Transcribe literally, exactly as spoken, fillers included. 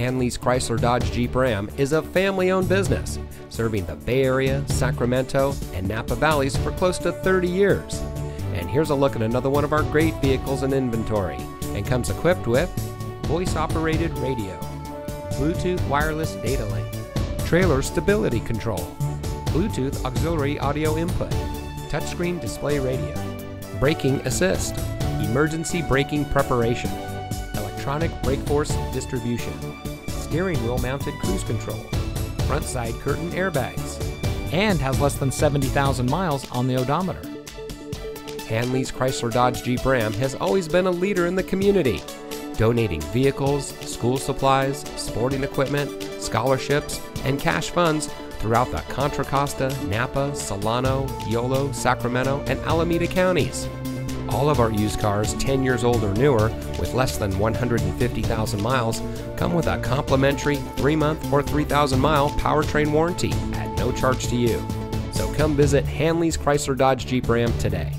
Hanlees Chrysler Dodge Jeep Ram is a family-owned business, serving the Bay Area, Sacramento, and Napa Valleys for close to thirty years. And here's a look at another one of our great vehicles in inventory, and comes equipped with voice-operated radio, Bluetooth wireless data link, trailer stability control, Bluetooth auxiliary audio input, touchscreen display radio, braking assist, emergency braking preparation, electronic brake force distribution, steering wheel mounted cruise control, front side curtain airbags, and has less than seventy thousand miles on the odometer. Hanlees Chrysler Dodge Jeep Ram has always been a leader in the community, donating vehicles, school supplies, sporting equipment, scholarships, and cash funds throughout the Contra Costa, Napa, Solano, Yolo, Sacramento, and Alameda counties. All of our used cars ten years old or newer with less than one hundred fifty thousand miles come with a complimentary three month or three thousand mile powertrain warranty at no charge to you. So come visit Hanlees Chrysler Dodge Jeep Ram today.